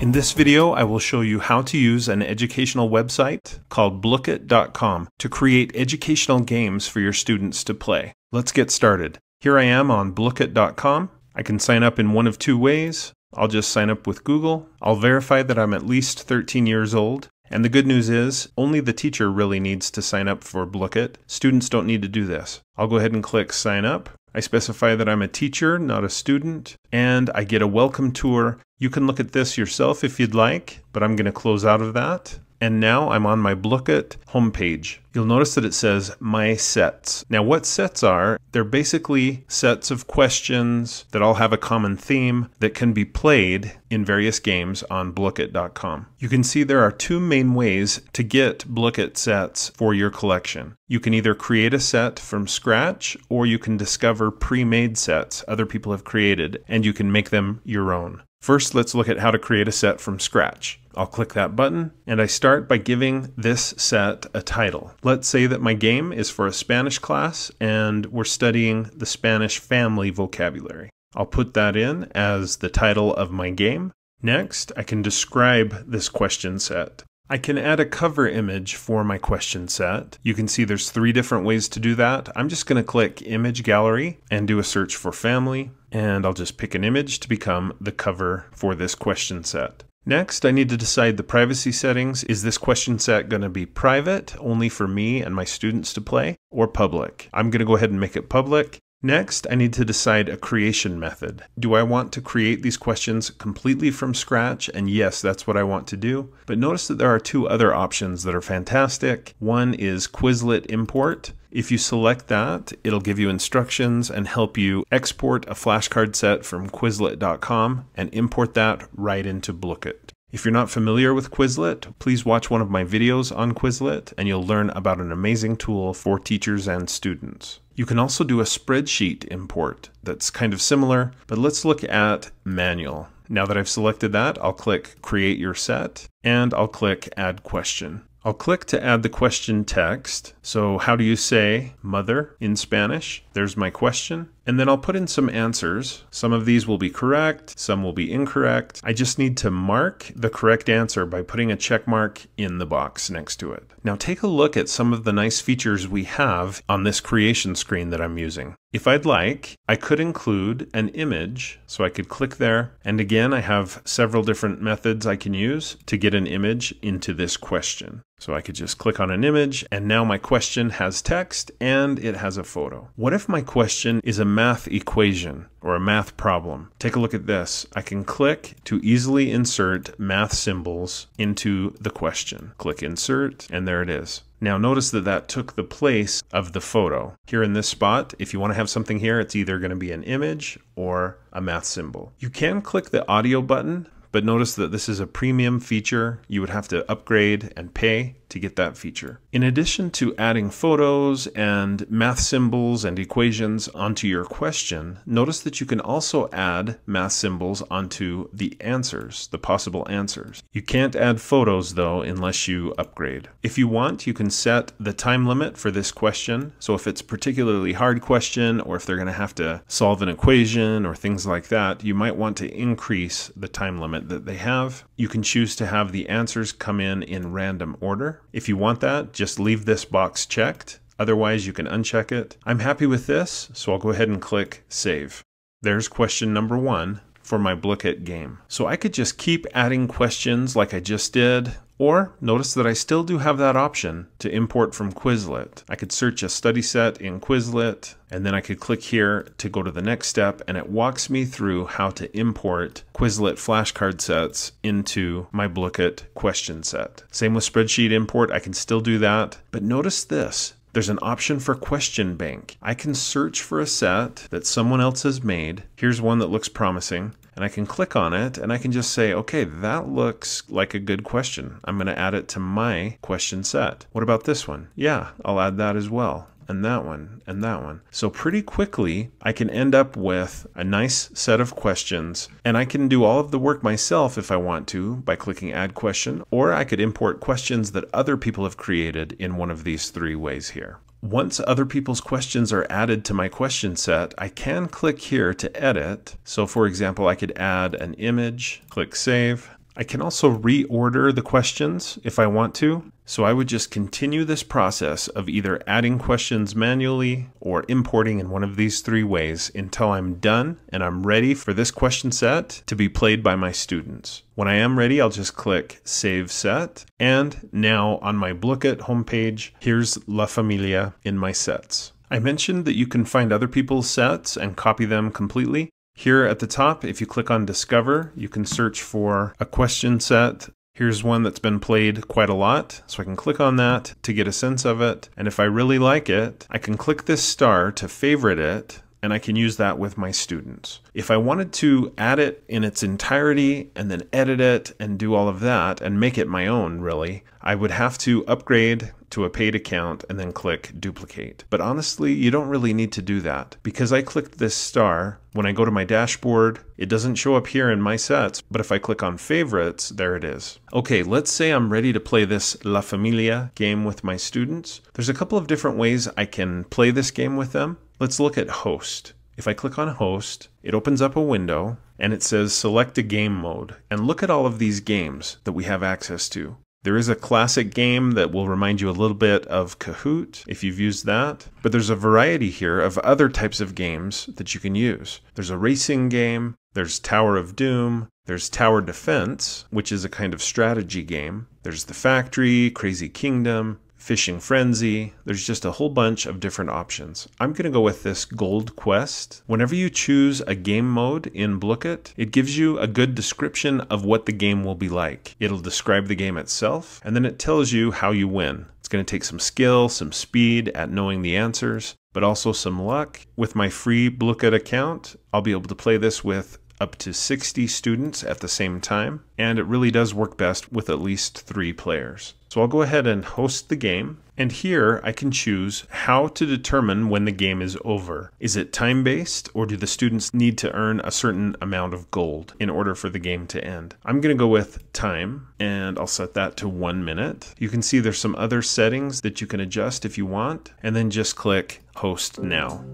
In this video, I will show you how to use an educational website called Blooket.com to create educational games for your students to play. Let's get started. Here I am on Blooket.com. I can sign up in one of two ways. I'll just sign up with Google. I'll verify that I'm at least 13 years old. And the good news is, only the teacher really needs to sign up for Blooket. Students don't need to do this. I'll go ahead and click Sign Up. I specify that I'm a teacher, not a student, and I get a welcome tour. You can look at this yourself if you'd like, but I'm going to close out of that. And now I'm on my Blooket homepage. You'll notice that it says My Sets. Now what sets are, they're basically sets of questions that all have a common theme that can be played in various games on Blooket.com. You can see there are two main ways to get Blooket sets for your collection. You can either create a set from scratch, or you can discover pre-made sets other people have created, and you can make them your own. First, let's look at how to create a set from scratch. I'll click that button, and I start by giving this set a title. Let's say that my game is for a Spanish class, and we're studying the Spanish family vocabulary. I'll put that in as the title of my game. Next, I can describe this question set. I can add a cover image for my question set. You can see there's three different ways to do that. I'm just going to click Image Gallery and do a search for family, and I'll just pick an image to become the cover for this question set. Next, I need to decide the privacy settings. Is this question set going to be private, only for me and my students to play, or public? I'm going to go ahead and make it public. Next, I need to decide a creation method. Do I want to create these questions completely from scratch? And yes, that's what I want to do. But notice that there are two other options that are fantastic. One is Quizlet import. If you select that, it'll give you instructions and help you export a flashcard set from Quizlet.com and import that right into Blooket. If you're not familiar with Quizlet, please watch one of my videos on Quizlet, and you'll learn about an amazing tool for teachers and students. You can also do a spreadsheet import that's kind of similar, but let's look at manual. Now that I've selected that, I'll click Create Your Set, and I'll click Add Question. I'll click to add the question text. So how do you say mother in Spanish? There's my question. And then I'll put in some answers. Some of these will be correct, some will be incorrect. I just need to mark the correct answer by putting a check mark in the box next to it. Now take a look at some of the nice features we have on this creation screen that I'm using. If I'd like, I could include an image, so I could click there. And again, I have several different methods I can use to get an image into this question. So I could just click on an image, and now my question has text and it has a photo. What if my question is a math equation or a math problem? Take a look at this. I can click to easily insert math symbols into the question. Click Insert, and there it is. Now notice that that took the place of the photo. Here in this spot, if you want to have something here, it's either going to be an image or a math symbol. You can click the audio button, but notice that this is a premium feature. You would have to upgrade and pay to get that feature. In addition to adding photos and math symbols and equations onto your question, notice that you can also add math symbols onto the answers, the possible answers. You can't add photos though unless you upgrade. If you want, you can set the time limit for this question. So if it's a particularly hard question, or if they're going to have to solve an equation or things like that, you might want to increase the time limit that they have. You can choose to have the answers come in random order. If you want that, just leave this box checked. Otherwise, you can uncheck it. I'm happy with this, so I'll go ahead and click Save. There's question number 1 for my Blooket game. So I could just keep adding questions like I just did, or notice that I still do have that option to import from Quizlet. I could search a study set in Quizlet, and then I could click here to go to the next step, and it walks me through how to import Quizlet flashcard sets into my Blooket question set. Same with spreadsheet import, I can still do that, but notice this. There's an option for question bank. I can search for a set that someone else has made. Here's one that looks promising, and I can click on it, and I can just say, okay, that looks like a good question. I'm going to add it to my question set. What about this one? Yeah, I'll add that as well. And that one, and that one. So pretty quickly, I can end up with a nice set of questions, and I can do all of the work myself if I want to by clicking Add Question, or I could import questions that other people have created in one of these three ways here. Once other people's questions are added to my question set, I can click here to edit. So for example, I could add an image, click Save. I can also reorder the questions if I want to. So I would just continue this process of either adding questions manually or importing in one of these three ways until I'm done and I'm ready for this question set to be played by my students. When I am ready, I'll just click Save Set. And now on my Blooket homepage, here's La Familia in my sets. I mentioned that you can find other people's sets and copy them completely. Here at the top, if you click on Discover, you can search for a question set. Here's one that's been played quite a lot, so I can click on that to get a sense of it. And if I really like it, I can click this star to favorite it, and I can use that with my students. If I wanted to add it in its entirety and then edit it and do all of that and make it my own, really, I would have to upgrade to a paid account and then click duplicate. But honestly, you don't really need to do that because I clicked this star. When I go to my dashboard, it doesn't show up here in my sets, but if I click on favorites, there it is. Okay, let's say I'm ready to play this La Familia game with my students. There's a couple of different ways I can play this game with them. Let's look at host. If I click on host, it opens up a window and it says select a game mode, and look at all of these games that we have access to. There is a classic game that will remind you a little bit of Kahoot if you've used that, but there's a variety here of other types of games that you can use. There's a racing game, there's Tower of Doom, there's Tower Defense, which is a kind of strategy game, there's The Factory, Crazy Kingdom, Fishing Frenzy. There's just a whole bunch of different options. I'm going to go with this Gold Quest. Whenever you choose a game mode in Blooket, it gives you a good description of what the game will be like. It'll describe the game itself, and then it tells you how you win. It's going to take some skill, some speed at knowing the answers, but also some luck. With my free Blooket account, I'll be able to play this with up to 60 students at the same time, and it really does work best with at least 3 players. So I'll go ahead and host the game, and here I can choose how to determine when the game is over. Is it time-based, or do the students need to earn a certain amount of gold in order for the game to end? I'm going to go with time, and I'll set that to 1 minute. You can see there's some other settings that you can adjust if you want, and then just click Host Now.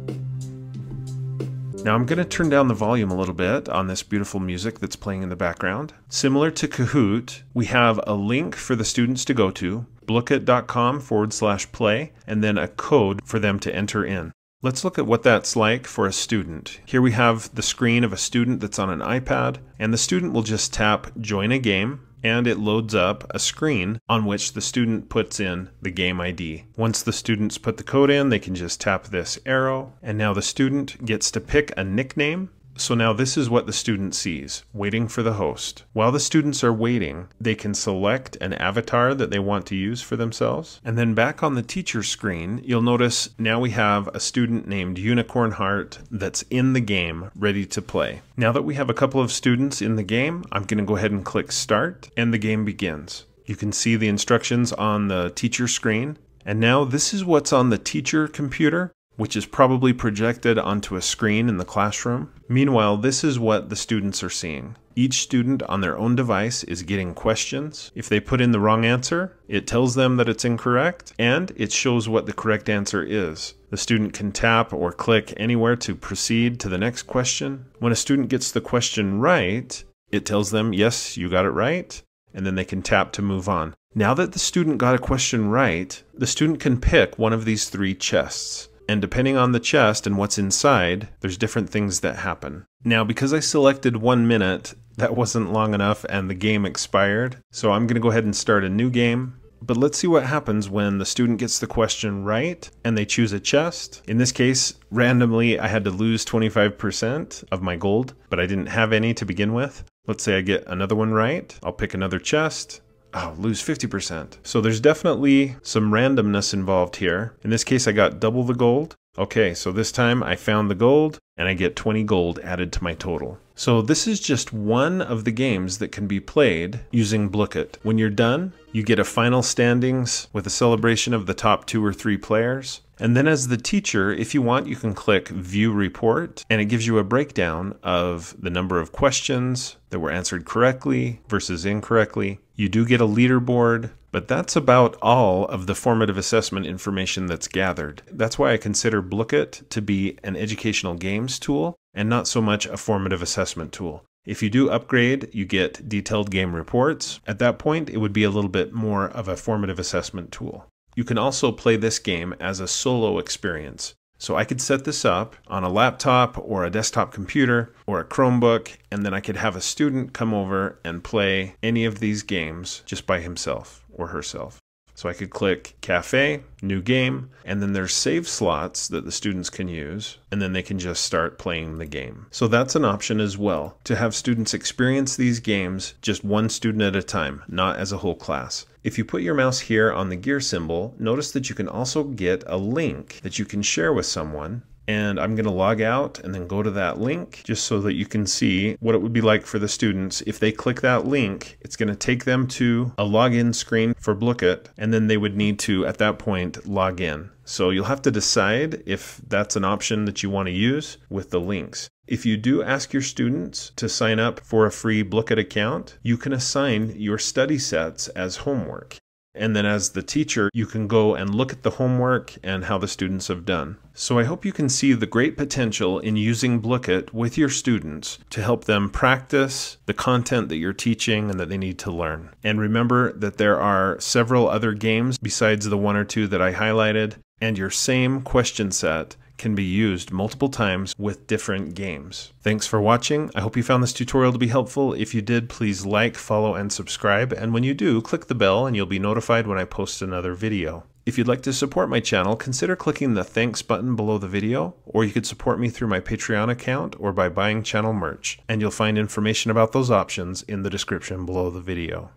Now I'm going to turn down the volume a little bit on this beautiful music that's playing in the background. Similar to Kahoot, we have a link for the students to go to, Blooket.com/play, and then a code for them to enter in. Let's look at what that's like for a student. Here we have the screen of a student that's on an iPad, and the student will just tap Join a Game, and it loads up a screen on which the student puts in the game ID. Once the students put the code in, they can just tap this arrow, and now the student gets to pick a nickname. So now this is what the student sees, waiting for the host. While the students are waiting, they can select an avatar that they want to use for themselves. And then back on the teacher screen, you'll notice now we have a student named Unicorn Heart that's in the game, ready to play. Now that we have a couple of students in the game, I'm going to go ahead and click Start, and the game begins. You can see the instructions on the teacher screen. And now this is what's on the teacher computer, which is probably projected onto a screen in the classroom. Meanwhile, this is what the students are seeing. Each student on their own device is getting questions. If they put in the wrong answer, it tells them that it's incorrect, and it shows what the correct answer is. The student can tap or click anywhere to proceed to the next question. When a student gets the question right, it tells them, yes, you got it right, and then they can tap to move on. Now that the student got a question right, the student can pick one of these 3 chests. And depending on the chest and what's inside, there's different things that happen. Now, because I selected 1 minute, that wasn't long enough and the game expired. So I'm going to go ahead and start a new game. But let's see what happens when the student gets the question right and they choose a chest. In this case, randomly, I had to lose 25% of my gold, but I didn't have any to begin with. Let's say I get another one right. I'll pick another chest. Oh, lose 50%. So there's definitely some randomness involved here. In this case, I got double the gold. Okay, so this time I found the gold and I get 20 gold added to my total. So this is just one of the games that can be played using Blooket. When you're done, you get a final standings with a celebration of the top 2 or 3 players. And then as the teacher, if you want, you can click View Report, and it gives you a breakdown of the number of questions that were answered correctly versus incorrectly. You do get a leaderboard, but that's about all of the formative assessment information that's gathered. That's why I consider Blooket to be an educational games tool and not so much a formative assessment tool. If you do upgrade, you get detailed game reports. At that point, it would be a little bit more of a formative assessment tool. You can also play this game as a solo experience. So I could set this up on a laptop or a desktop computer or a Chromebook, and then I could have a student come over and play any of these games just by himself or herself. So I could click Cafe, New Game, and then there's save slots that the students can use, and then they can just start playing the game. So that's an option as well, to have students experience these games just one student at a time, not as a whole class. If you put your mouse here on the gear symbol, notice that you can also get a link that you can share with someone. And I'm going to log out and then go to that link just so that you can see what it would be like for the students. If they click that link, it's going to take them to a login screen for Blooket, and then they would need to, at that point, log in. So you'll have to decide if that's an option that you want to use with the links. If you do ask your students to sign up for a free Blooket account, you can assign your study sets as homework. And then as the teacher, you can go and look at the homework and how the students have done. So I hope you can see the great potential in using Blooket with your students to help them practice the content that you're teaching and that they need to learn. And remember that there are several other games besides the one or two that I highlighted, and your same question set can be used multiple times with different games. Thanks for watching. I hope you found this tutorial to be helpful. If you did, please like, follow, and subscribe. And when you do, click the bell and you'll be notified when I post another video. If you'd like to support my channel, consider clicking the thanks button below the video, or you could support me through my Patreon account or by buying channel merch. And you'll find information about those options in the description below the video.